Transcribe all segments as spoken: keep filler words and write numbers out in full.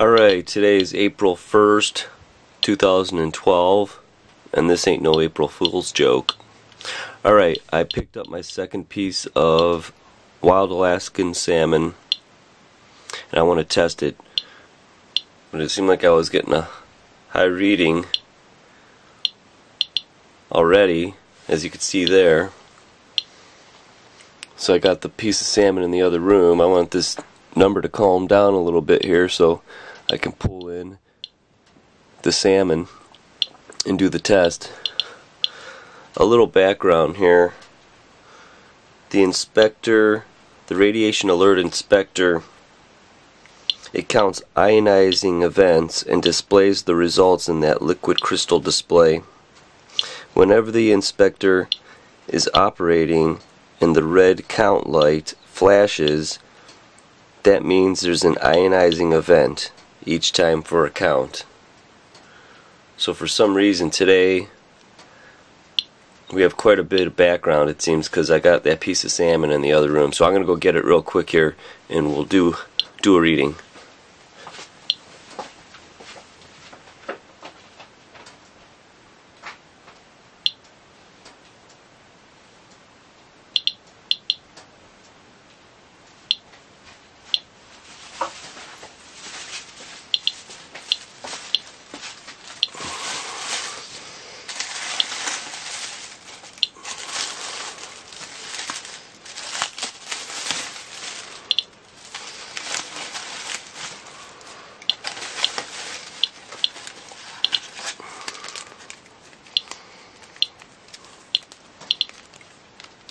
Alright, today is April first, two thousand twelve, and this ain't no April Fool's joke. Alright, I picked up my second piece of wild Alaskan salmon, and I want to test it, but it seemed like I was getting a high reading already, as you can see there. So I got the piece of salmon in the other room. I want this number to calm down a little bit here so I can pull in the salmon and do the test. A little background here. The inspector, the radiation alert inspector, it counts ionizing events and displays the results in that liquid crystal display. Whenever the inspector is operating and the red count light flashes, that means there's an ionizing event each time for a count. So for some reason today we have quite a bit of background, it seems, because I got that piece of salmon in the other room. So I'm going to go get it real quick here and we'll do do a reading.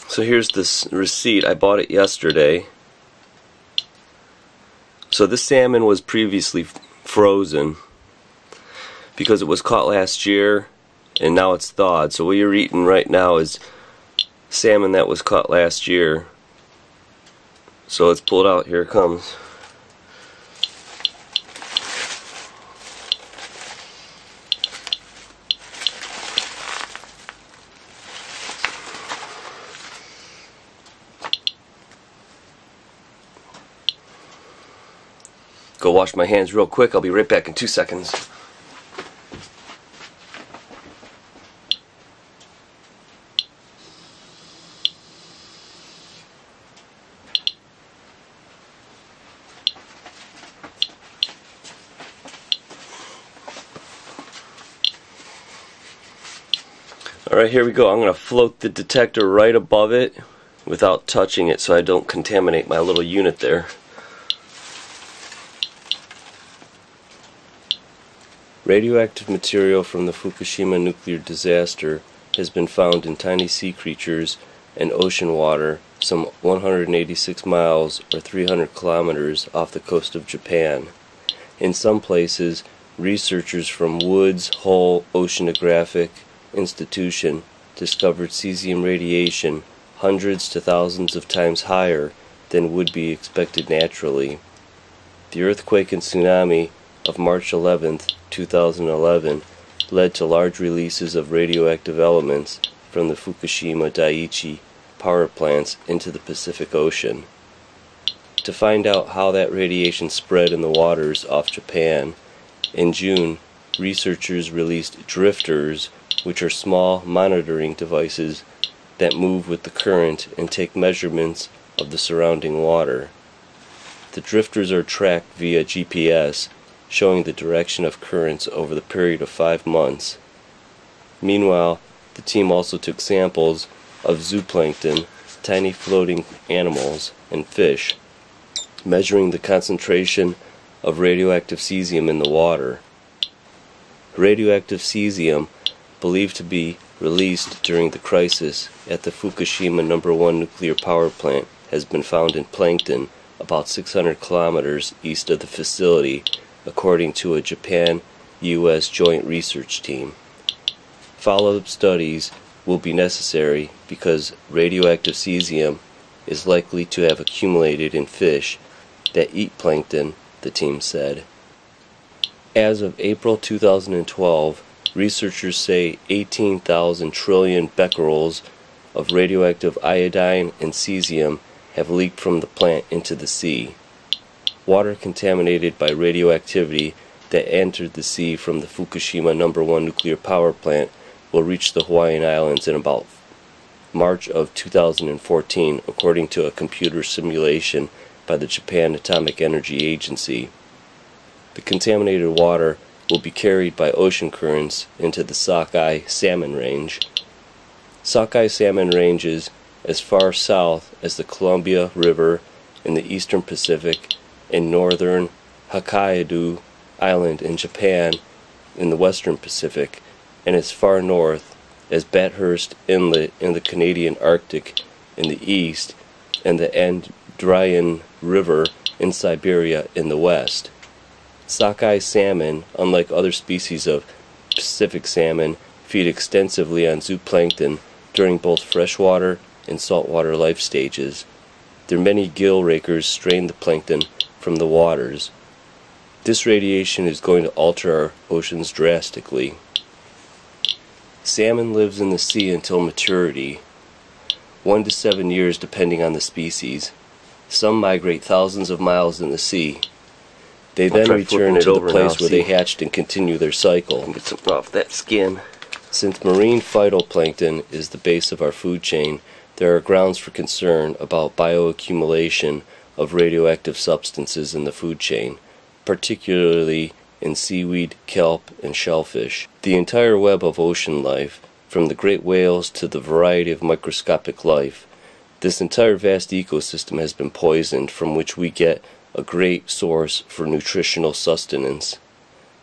So here's this receipt. I bought it yesterday. So this salmon was previously frozen because it was caught last year and now it's thawed. So what you're eating right now is salmon that was caught last year. So let's pull it out. Here it comes. Go wash my hands real quick. I'll be right back in two seconds. Alright, here we go. I'm going to float the detector right above it without touching it so I don't contaminate my little unit there. Radioactive material from the Fukushima nuclear disaster has been found in tiny sea creatures and ocean water some one hundred eighty-six miles or three hundred kilometers off the coast of Japan. In some places, researchers from Woods Hole Oceanographic Institution discovered cesium radiation hundreds to thousands of times higher than would be expected naturally. The earthquake and tsunami of March eleventh, two thousand eleven led to large releases of radioactive elements from the Fukushima Daiichi power plants into the Pacific Ocean. To find out how that radiation spread in the waters off Japan, in June, researchers released drifters, which are small monitoring devices that move with the current and take measurements of the surrounding water. The drifters are tracked via G P S, showing the direction of currents over the period of five months. Meanwhile, the team also took samples of zooplankton, tiny floating animals, and fish, measuring the concentration of radioactive cesium in the water. Radioactive cesium, believed to be released during the crisis at the Fukushima number one nuclear power plant, has been found in plankton about six hundred kilometers east of the facility, according to a Japan U S joint research team. Follow-up studies will be necessary because radioactive cesium is likely to have accumulated in fish that eat plankton, the team said. As of April two thousand twelve, researchers say eighteen thousand trillion becquerels of radioactive iodine and cesium have leaked from the plant into the sea. water contaminated by radioactivity that entered the sea from the Fukushima number one nuclear power plant will reach the Hawaiian Islands in about March of two thousand fourteen, according to a computer simulation by the Japan Atomic Energy Agency. The contaminated water will be carried by ocean currents into the Sockeye salmon range. Sockeye salmon ranges as far south as the Columbia River in the eastern Pacific and northern Hokkaido Island in Japan in the western Pacific, and as far north as Bathurst Inlet in the Canadian Arctic in the east and the Andrian River in Siberia in the west. Sockeye salmon, unlike other species of Pacific salmon, feed extensively on zooplankton during both freshwater and saltwater life stages. Their many gill rakers strain the plankton from the waters. This radiation is going to alter our oceans drastically. Salmon lives in the sea until maturity, one to seven years depending on the species. Some migrate thousands of miles in the sea. They then return to the place where they hatched and continue their cycle. Get something off that skin. Since marine phytoplankton is the base of our food chain, there are grounds for concern about bioaccumulation of radioactive substances in the food chain, particularly in seaweed, kelp, and shellfish. The entire web of ocean life, from the great whales to the variety of microscopic life, this entire vast ecosystem has been poisoned, from which we get a great source for nutritional sustenance.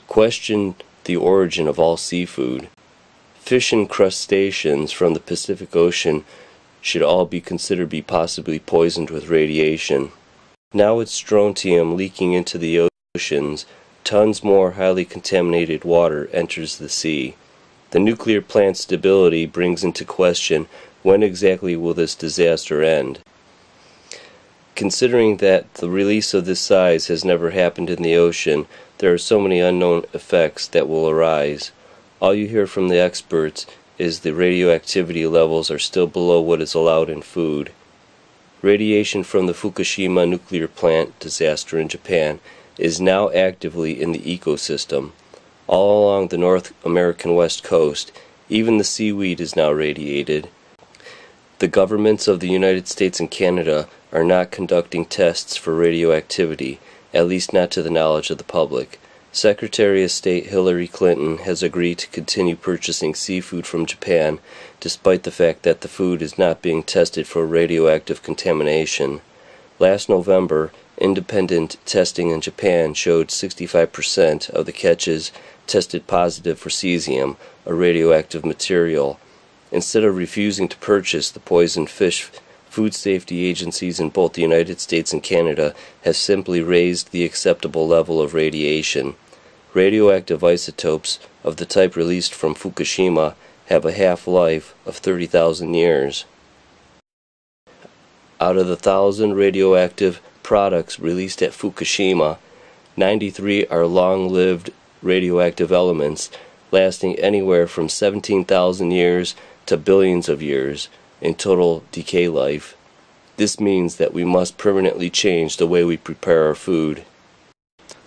Question the origin of all seafood. Fish and crustaceans from the Pacific Ocean should all be considered to be possibly poisoned with radiation. Now with strontium leaking into the oceans, tons more highly contaminated water enters the sea. The nuclear plant's stability brings into question when exactly will this disaster end. Considering that the release of this size has never happened in the ocean, there are so many unknown effects that will arise. All you hear from the experts is the radioactivity levels are still below what is allowed in food. Radiation from the Fukushima nuclear plant disaster in Japan is now actively in the ecosystem. All along the North American west coast, even the seaweed is now radiated. The governments of the United States and Canada are not conducting tests for radioactivity, at least not to the knowledge of the public. Secretary of State Hillary Clinton has agreed to continue purchasing seafood from Japan, despite the fact that the food is not being tested for radioactive contamination. Last November, independent testing in Japan showed sixty-five percent of the catches tested positive for cesium, a radioactive material. Instead of refusing to purchase the poisoned fish, food safety agencies in both the United States and Canada have simply raised the acceptable level of radiation. Radioactive isotopes of the type released from Fukushima have a half-life of thirty thousand years. Out of the thousand radioactive products released at Fukushima, ninety-three are long-lived radioactive elements lasting anywhere from seventeen thousand years to billions of years in total decay life. This means that we must permanently change the way we prepare our food.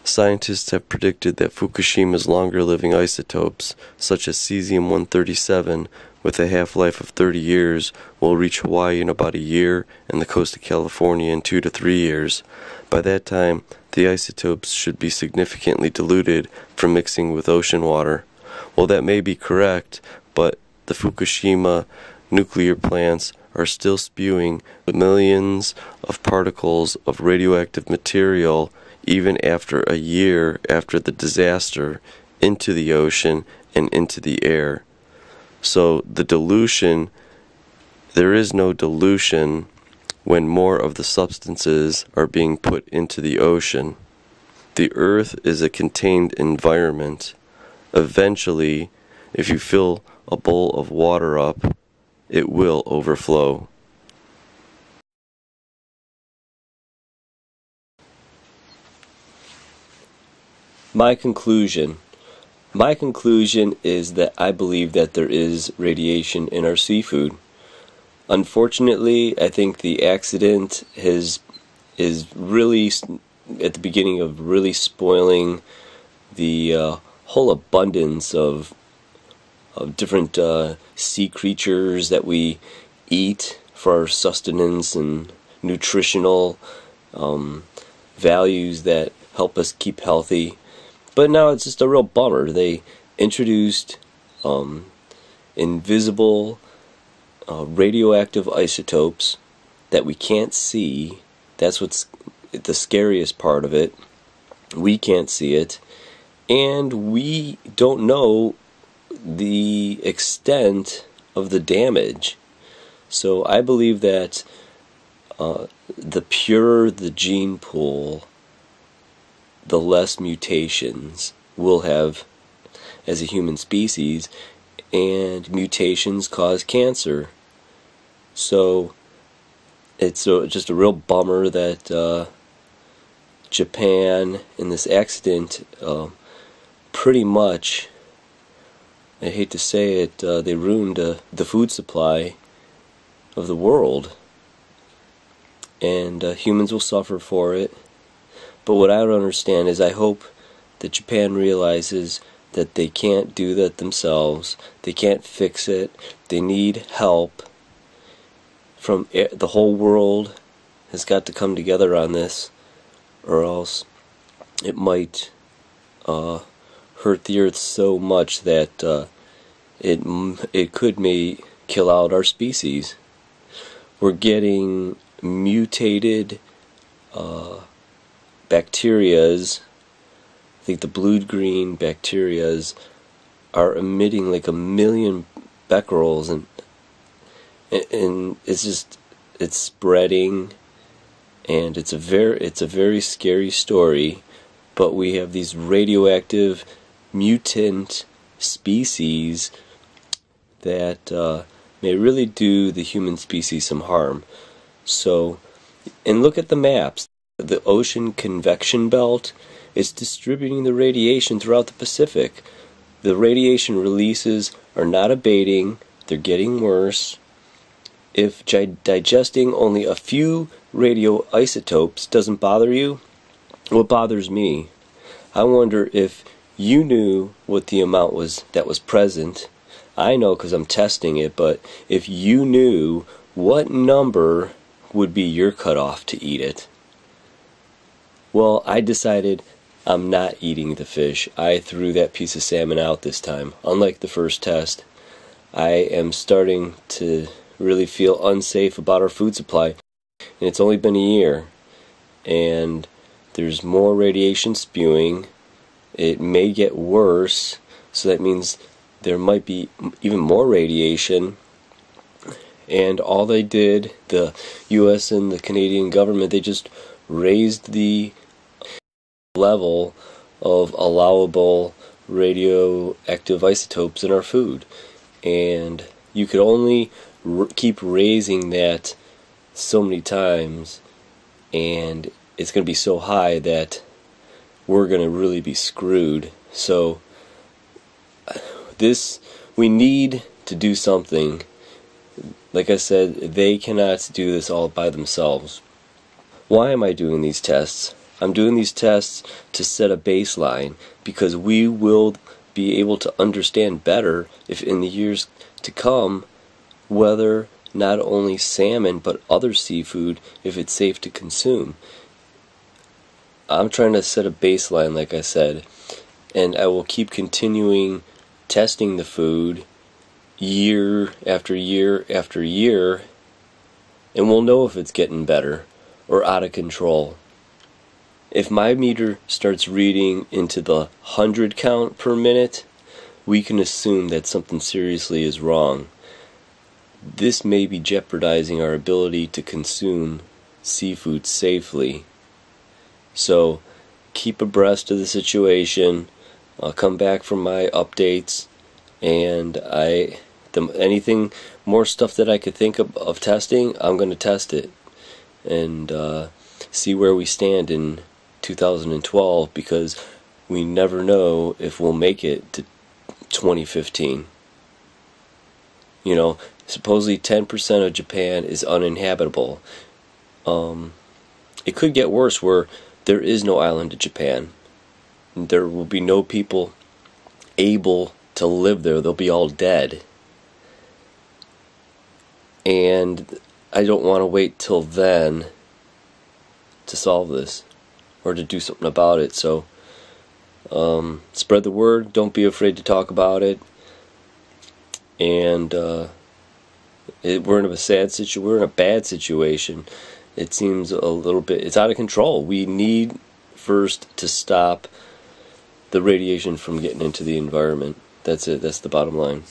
Scientists have predicted that Fukushima's longer-living isotopes, such as cesium one thirty-seven, with a half-life of thirty years, will reach Hawaii in about a year and the coast of California in two to three years. By that time, the isotopes should be significantly diluted from mixing with ocean water. Well, that may be correct, but the Fukushima nuclear plants are still spewing millions of particles of radioactive material even after a year after the disaster into the ocean and into the air. So the dilution, there is no dilution when more of the substances are being put into the ocean. The earth is a contained environment. Eventually, if you fill a bowl of water up, it will overflow. My conclusion. My conclusion is that I believe that there is radiation in our seafood. Unfortunately, I think the accident has, is really at the beginning of really spoiling the uh, whole abundance of of different uh, sea creatures that we eat for our sustenance and nutritional um, values that help us keep healthy. But now it's just a real bummer. They introduced um, invisible uh, radioactive isotopes that we can't see. That's what's the scariest part of it. We can't see it, and we don't know the extent of the damage. So I believe that uh, the purer the gene pool, the less mutations we'll have as a human species, and mutations cause cancer. So it's a, just a real bummer that uh, Japan in this accident uh, pretty much, I hate to say it, uh, they ruined uh, the food supply of the world, and uh, humans will suffer for it. But what I don't understand is, I hope that Japan realizes that they can't do that themselves. They can't fix it. They need help from the whole world. Has got to come together on this, or else it might uh, hurt the earth so much that uh, it it could may kill out our species. We're getting mutated uh, bacterias. I think the blue-green bacterias are emitting like a million becquerels, and and it's just it's spreading, and it's a very it's a very scary story. But we have these radioactive mutant species that uh, may really do the human species some harm. So, and look at the maps. The ocean convection belt is distributing the radiation throughout the Pacific. The radiation releases are not abating, they're getting worse. If digesting only a few radioisotopes doesn't bother you, what bothers me? I wonder if you knew what the amount was that was present. I know because I'm testing it, but if you knew, what number would be your cutoff to eat it? Well, I decided I'm not eating the fish. I threw that piece of salmon out this time. Unlike the first test, I am starting to really feel unsafe about our food supply. And it's only been a year, and there's more radiation spewing. It may get worse, so that means there might be even more radiation. And all they did, the U S and the Canadian government, they just raised the level of allowable radioactive isotopes in our food. And you could only r- keep raising that so many times, and it's going to be so high that we're going to really be screwed. So this, we need to do something. Like I said, they cannot do this all by themselves. Why am I doing these tests? I'm doing these tests to set a baseline, because we will be able to understand better if in the years to come whether not only salmon but other seafood, if it's safe to consume. I'm trying to set a baseline, like I said, and I will keep continuing testing the food year after year after year, and we'll know if it's getting better or out of control. If my meter starts reading into the hundred count per minute, we can assume that something seriously is wrong. This may be jeopardizing our ability to consume seafood safely. So keep abreast of the situation. I'll come back for my updates, and I the, anything more stuff that I could think of, of testing, I'm going to test it and uh, see where we stand in two thousand twelve, because we never know if we'll make it to twenty fifteen. You know, supposedly ten percent of Japan is uninhabitable. Um, it could get worse, where There is no island to Japan. There will be no people able to live there. They'll be all dead. And I don't want to wait till then to solve this or to do something about it. So um, spread the word. Don't be afraid to talk about it. And uh, it, we're in a sad situ. We're in a bad situation. It seems a little bit. It's out of control. We need first to stop the radiation from getting into the environment. That's it. That's the bottom line.